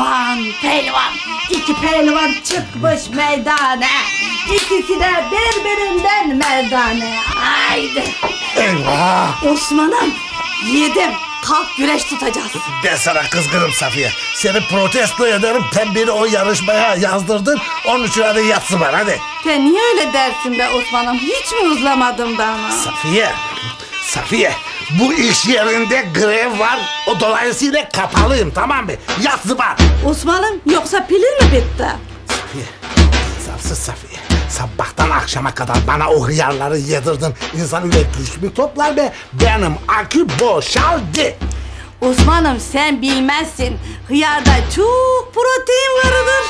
Pehlivan, pehlivan, iki pehlivan çıkmış meydana. İkisi de birbirinden merdane. Haydi. Eyvah. Osman'ım, yedim. Kalk güreş tutacağız. Ben sana kızgınım Safiye. Seni protesto ederim. Pembeni o yarışmaya yazdırdın. Onun için hadi yatsın bana hadi. Sen niye öyle dersin be Osman'ım? Hiç mi uzlamadım bana? Safiye, Safiye. Bu iş yerinde grev var. O dolayısıyla kapalıyım, tamam mı? Yat zıbar. Osman'ım, yoksa pilin mi bitti? Safiye, sapsız Safiye. Sabahtan akşama kadar bana o hıyarları yedirdin. İnsan öyle güç mü toplar be? Benim akü boşaldı. Osman'ım, sen bilmezsin. Hıyarda çok protein vardır.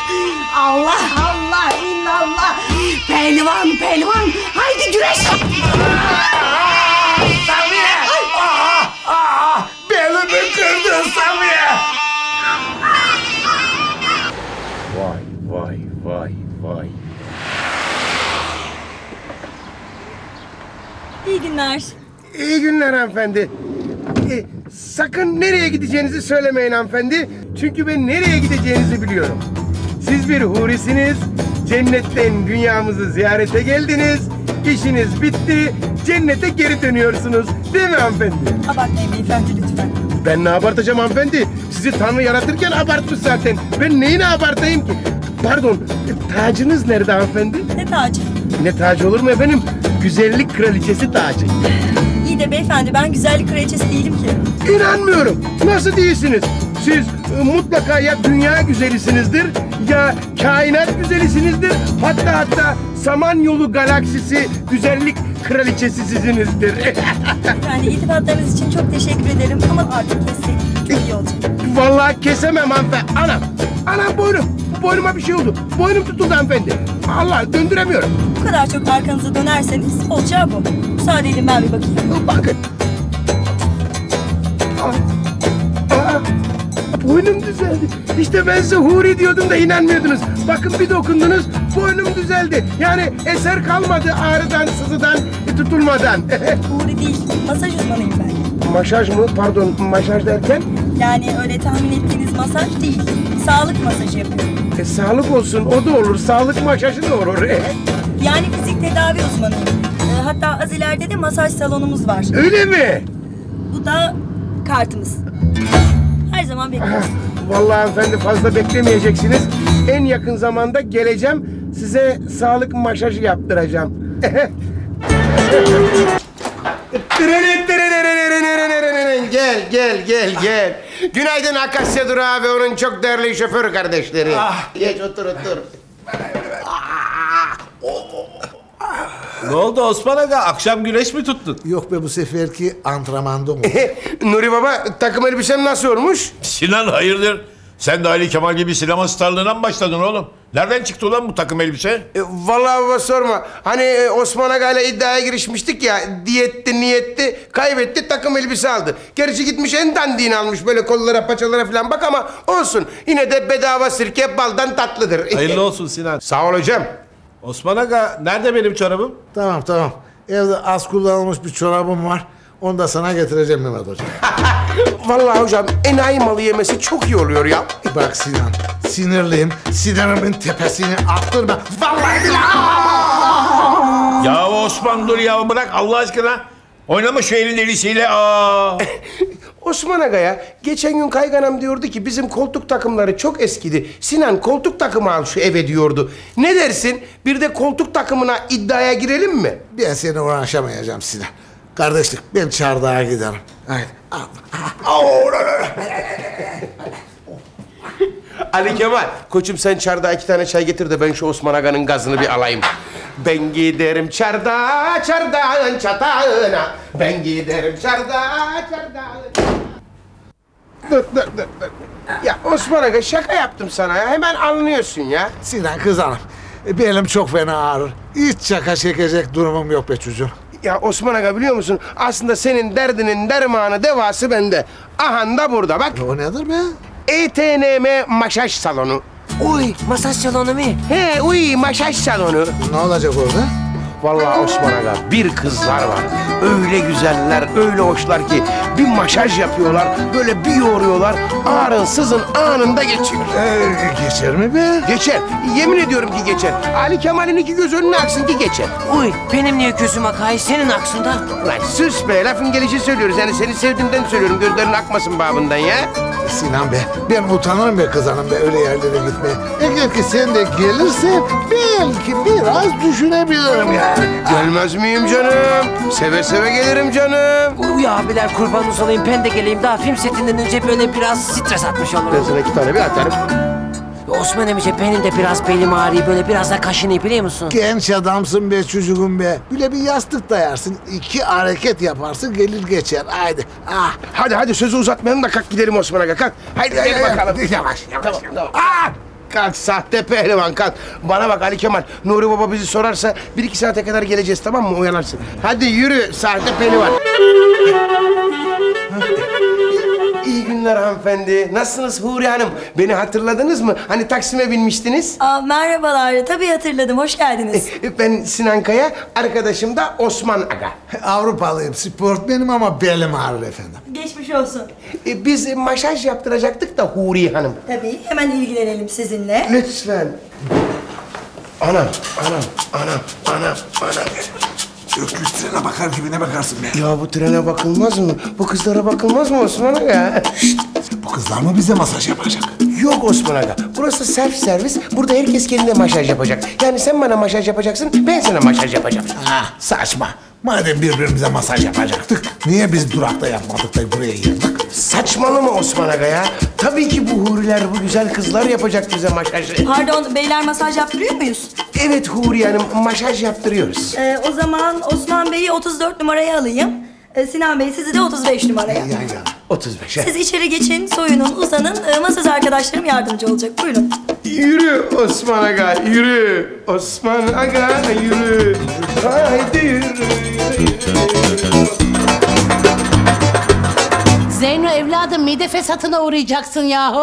Allah Allah illallah. Pehlivan pehlivan. Haydi güreş. Safiye. Belimi kırdın Safiye. Vay vay vay vay. İyi günler. İyi günler hanımefendi. Sakın nereye gideceğinizi söylemeyin hanımefendi. Çünkü ben nereye gideceğinizi biliyorum. Siz bir hurisiniz. Cennetten dünyamızı ziyarete geldiniz. İşiniz bitti. Cennete geri dönüyorsunuz. Değil mi hanımefendi? Abartmayın beyefendi lütfen. Ben ne abartacağım hanımefendi? Sizi Tanrı yaratırken abartmış zaten. Ben neyini abartayım ki? Pardon, tacınız nerede hanımefendi? Ne tacı? Ne tacı olur mu efendim? Güzellik kraliçesi tacı. İyi de beyefendi ben güzellik kraliçesi değilim ki. İnanmıyorum. Nasıl değilsiniz? Siz mutlaka ya dünya güzelisinizdir, ya kainat güzelisinizdir. Hatta Samanyolu galaksisi güzellik kraliçesi sizinizdir. Yani iltifatlarınız için çok teşekkür ederim ama artık kesin. Çok iyi olacak. Vallahi kesemem hanımefendi. Anam buyurun. Boynuma bir şey oldu. Boynum tutuldu hanımefendi. Allah döndüremiyorum. Bu kadar çok arkanıza dönerseniz olacağı bu. Müsaade edin ben bir bakayım. Bakın. Boynum düzeldi. İşte ben size huri diyordum da inanmıyordunuz. Bakın bir dokundunuz. Boynum düzeldi. Yani eser kalmadı ağrıdan, sızıdan, tutulmadan. Huri değil. Masaj uzmanıyım ben. Masaj mı? Pardon. Masaj derken? Yani öyle tahmin ettiğiniz masaj değil. Sağlık masajı yapıyorum. Sağlık olsun, o da olur. Sağlık masajı da olur. Yani fizik tedavi uzmanıyım. Hatta az ileride de masaj salonumuz var. Öyle mi? Bu da kartımız. Her zaman bekliyoruz. Vallahi hanımefendi fazla beklemeyeceksiniz. En yakın zamanda geleceğim. Size sağlık masajı yaptıracağım. Gel. Günaydın Akasya Durağı ve onun çok değerli şoför kardeşleri. Geç otur. Ne oldu Osman Aga? Akşam güneş mi tuttun? Yok be bu seferki antrenmanda mı? Nuri Baba takım elbisem nasıl olmuş? Sinan hayırdır? Sen de Ali Kemal gibi sinema starlığına mı başladın oğlum? Nereden çıktı ulan bu takım elbise? Vallahi baba sorma. Hani Osman Aga'yla iddiaya girişmiştik ya. Diyetti, niyetti, kaybetti, takım elbise aldı. Gerçi gitmiş en dandiğini almış. Böyle kollara, paçalara falan bak ama olsun. Yine de bedava sirke baldan tatlıdır. Hayırlı olsun Sinan. Sağ ol hocam. Osman Aga, nerede benim çorabım? Tamam. Evde az kullanılmış bir çorabım var. Onu da sana getireceğim Mehmet hocam. Vallahi hocam enayi malı yemesi çok iyi oluyor ya. Bak Sinan, sinirliyim. Sinirimin tepesini attırma. Vallahi billahi. Ya Osman dur ya bırak Allah aşkına. Oynama şu elin delisiyle. Osman Aga'ya geçen gün kayganam diyordu ki bizim koltuk takımları çok eskidi. Sinan koltuk takımı al şu eve diyordu. Ne dersin? Bir de koltuk takımına iddiaya girelim mi? Ben seni uğraşamayacağım Sinan. Kardeşlik, ben çardağa giderim. Haydi. Ali Kemal, koçum sen çardağa 2 tane çay getir de ben şu Osman Aga'nın gazını bir alayım. Ben giderim çardağa, çardağın çatağına. Ben giderim çardağa, çardağın çatağına. Dur. Ya Osman Aga şaka yaptım sana ya. Hemen anlıyorsun ya. Sinan kız hanım, belim çok fena ağrır. Hiç şaka çekecek durumum yok be çocuğum. Ya Osman Aga biliyor musun? Aslında senin derdinin dermanı, devası bende. Ahan da burada bak. O nedir be? E-T-N-M masaj salonu. Uy, masaj salonu mu? He, uy masaj salonu. Ne olacak orada? Vallahi Osman Aga, bir kızlar var. Öyle güzeller, öyle hoşlar ki bir masaj yapıyorlar, böyle bir yoğuruyorlar. Ağrın sızın anında geçiyor. Geçer mi be? Geçer. Yemin ediyorum ki geçer. Ali Kemal'in iki göz önüne aksın ki geçer. Uy, benim niye gözüm akay, senin aksın da? Ulan sus be, lafın gelişi söylüyoruz. Yani seni sevdiğimden söylüyorum, gözlerin akmasın babından ya. Sinan be, ben utanırım be kız hanım be, öyle yerlere gitmeye. Eğer ki sen de gelirsen belki biraz düşünebilirim yani. Gelmez miyim canım? Seve seve gelirim canım. Uy abiler, kurbanınız olayım, ben de geleyim. Daha film setinden önce böyle biraz stres atmış olurum. Ben sana iki tane bir atarım. Osman emice, benim de biraz belim ağrıyor, böyle biraz da kaşınıyor, biliyor musun? Genç adamsın be çocuğum be. Böyle bir yastık dayarsın, iki hareket yaparsın, gelir geçer. Haydi. Ah. Hadi hadi, sözü uzatmayalım da kalk gidelim Osman Aga, kalk. Haydi gidelim bakalım. Yavaş yavaş. Tamam, tamam. Ah! Kalk sahte pehlivan, kalk. Bana bak Ali Kemal, Nuri Baba bizi sorarsa 1-2 saate kadar geleceğiz, tamam mı? Uyanarsın. Hadi yürü sahte pehlivan. İyi günler hanımefendi. Nasılsınız Huri Hanım? Beni hatırladınız mı? Hani Taksim'e binmiştiniz. Aa, merhabalar. Tabii hatırladım. Hoş geldiniz. Ben Sinan Kaya, arkadaşım da Osman Aga. Avrupalıyım, sportmenim ama belim ağrır efendim. Geçmiş olsun. Biz masaj yaptıracaktık da Huri Hanım. Tabii, hemen ilgilenelim sizinle. Lütfen. Anam, anam, anam, anam, anam. Öklü trene bakar gibi ne bakarsın be? Ya bu trene bakılmaz mı? Bu kızlara bakılmaz mı Osman Aga? Şişt, bu kızlar mı bize masaj yapacak? Yok Osman Aga, burası self servis. Burada herkes kendine masaj yapacak. Yani sen bana masaj yapacaksın, ben sana masaj yapacağım. Ha, saçma. Madem birbirimize masaj yapacaktık, niye biz durakta yapmadık da buraya girdik? Saçmalama Osman Aga ya. Tabii ki bu huriler, bu güzel kızlar yapacak bize masajı. Pardon, beyler masaj yaptırıyor muyuz? Evet Huri Hanım, masaj yaptırıyoruz. O zaman Osman Bey'i 34 numaraya alayım. Sinan Bey, sizi de 35 numaraya. Ya, ya. 35. Siz içeri geçin, soyunun, uzanın. Masaj arkadaşlarım yardımcı olacak. Buyurun. Yürü Osman Aga, yürü. Osman Aga, yürü. Haydi yürü, yürü, yürü. Zeyno evladım, mide fesatına uğrayacaksın yahu.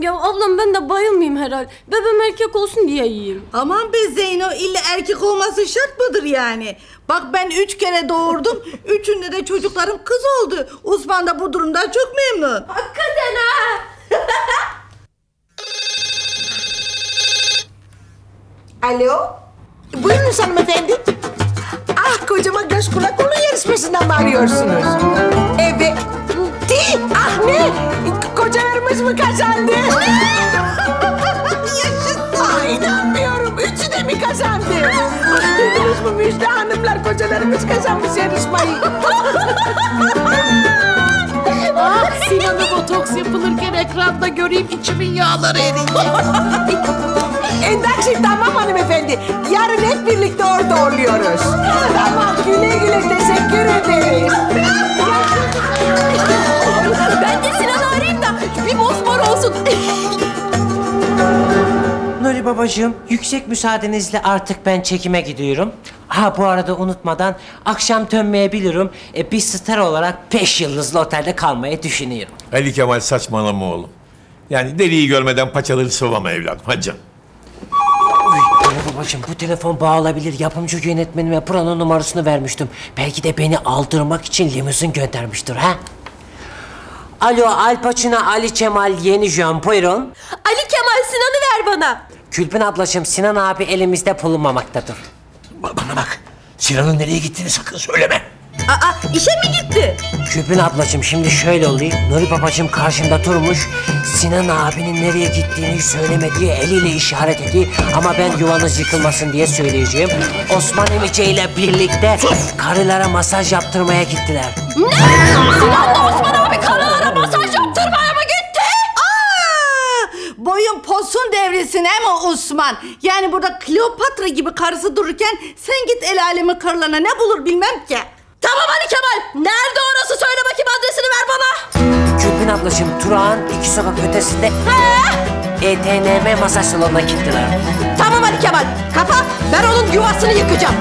Ya ablam, ben de bayılmayayım herhal. Bebeğim erkek olsun diye yiyeyim. Aman be Zeyno, illa erkek olması şart mıdır yani? Bak ben 3 kere doğurdum, 3'ünde de çocuklarım kız oldu. Osman da bu durumdan çok memnun. Hakikaten ha! Alo? Buyurun hanımefendi. Ah, kocama göz kulak olun yarışmasından mı arıyorsunuz? Evet. Değil. Ah ne? Koca vermiş mi kazandı? Yaşasın. Ah, inanmıyorum. 3'ü de mi kazandı? Duydunuz mu Müjde Hanımlar? Kocalarımız kazanmış yarışmayı. Ah, Sinan'a botoks yapılırken ekranda göreyim, içimin yağları eriyecek. Endakşif tamam hanımefendi. Yarın hep birlikte orada oluyoruz. Tamam, güle güle, teşekkür ederiz. Ben de Sinan'ı arayayım da bir bozmar olsun. Nuri babacığım, yüksek müsaadenizle artık ben çekime gidiyorum. Ha bu arada unutmadan, akşam dönmeyebilirim. Bir star olarak 5 yıldızlı otelde kalmayı düşünüyorum. Ali Kemal, saçmalama oğlum. Yani deliği görmeden paçaları sıvama evladım, hadi canım. Babacığım, bu telefon bağlanabilir. Yapımcı yönetmenime buranın numarasını vermiştim. Belki de beni aldırmak için limuzin göndermiştir ha? Alo, Alpaçina Ali Kemal yeni jön, buyurun. Ali Kemal, Sinan'ı ver bana. Külpin ablacığım, Sinan abi elimizde bulunmamaktadır. Bana bak, Sinan'ın nereye gittiğini sakın söyleme. Aa, işe mi gitti? Külpin ablacığım, şimdi şöyle olayım. Nuri babacığım karşımda durmuş. Sinan abinin nereye gittiğini söylemediği, eliyle işaret ediyor. Ama ben yuvanız yıkılmasın diye söyleyeceğim. Osman Emice ile birlikte karılara masaj yaptırmaya gittiler. Ne? Sinan'la Osman abi karılara masaj yaptırmaya mı gitti? Aa, boyun posun devresine mi Osman? Yani burada Kleopatra gibi karısı dururken sen git el alemin karılarına ne bulur bilmem ki. Tamam Ali Kemal, nerede orası? Söyle bakayım, adresini ver bana. Külpin ablacığım, Turağ'ın 2 sokak ötesinde E-T-N-M masaj salonuna gittiler. Tamam Ali Kemal, kapa, ben onun yuvasını yıkacağım.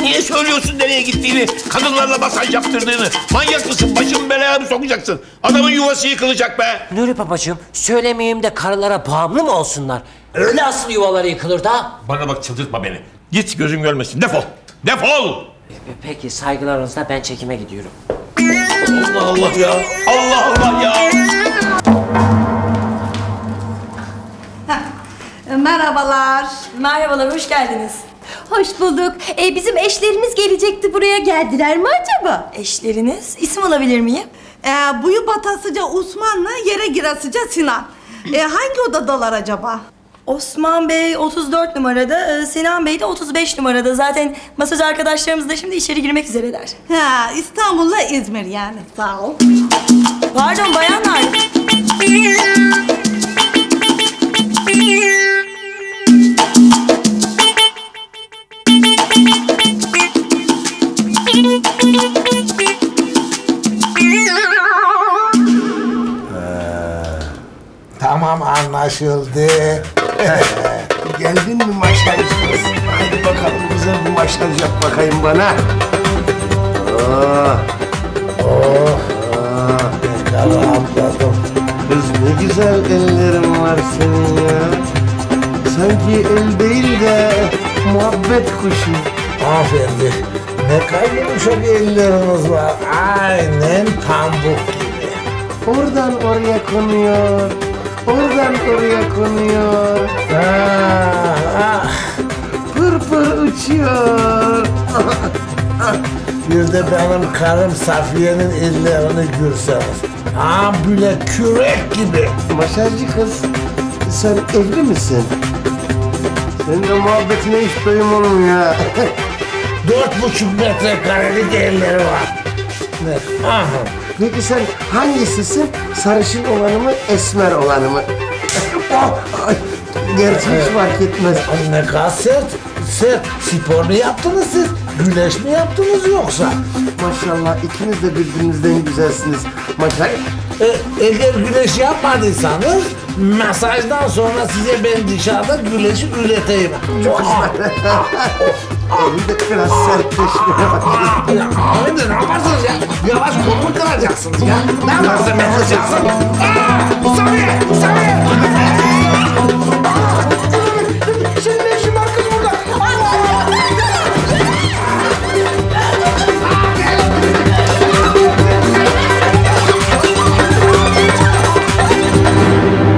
Niye söylüyorsun? görüyorsun nereye gittiğini, kadınlarla masaj yaptırdığını. Manyak mısın? Başımı belaya mı sokacaksın? Adamın yuvası yıkılacak be. Nuri babacığım, söylemeyeyim de karılara bağımlı mı olsunlar? Öyle asıl yuvaları yıkılır da. Bana bak, çıldırtma beni. Git, gözüm görmesin. Defol. Defol! Peki, saygılarınızla ben çekime gidiyorum. Allah Allah ya! Allah Allah ya! Merhabalar. Merhabalar, hoş geldiniz. Hoş bulduk. Bizim eşlerimiz gelecekti, buraya geldiler mi acaba? Eşleriniz? İsim alabilir miyim? Buyu batasıca Osman'la yere girasıca Sinan. Hangi odadalar acaba? Osman Bey 34 numarada, Sinan Bey de 35 numarada. Zaten masaj arkadaşlarımız da şimdi içeri girmek üzereler. Ha, İstanbul'la İzmir yani. Sağ ol. Pardon bayanlar. Tamam, anlaşıldı. Geldin mi masaj? Hadi bakalım bize bu masaj yap bakayım bana. Rahatladım. Kız ne güzel ellerin var senin ya. Sanki el değil de muhabbet kuşu. Aferin. Ne kadar yumuşak elleriniz var. Aynen pamuk gibi. Oradan oraya konuyor. Oradan oraya konuyor. Pır pır uçuyor. Bir de benim karım Safiye'nin ellerini görseniz. Böyle kürek gibi. Masajcı kız, sen evli misin? Senin de muhabbetine hiç doyum oğlum ya. 4,5 metrekarelik elleri var. Aha. Peki sen hangisisin? Sarışın olanı mı, esmer olanı mı? Gerçi hiç fark etmez. Ne kadar sert, sert. Spor mu yaptınız siz? Güneş mi yaptınız yoksa? Maşallah ikiniz de birbirinizden güzelsiniz. Maşallah. Eğer güneş yapmadıysanız, masajdan sonra size ben dışarıda güneşi üreteyim. Çok güzel. Evi de biraz sertleşmeye başladı. Abi ne yaparsınız ya? Yavaş kolumu kıracaksınız ya. Ne yaparsın? Mesaj yapsın. Saniye! Saniye!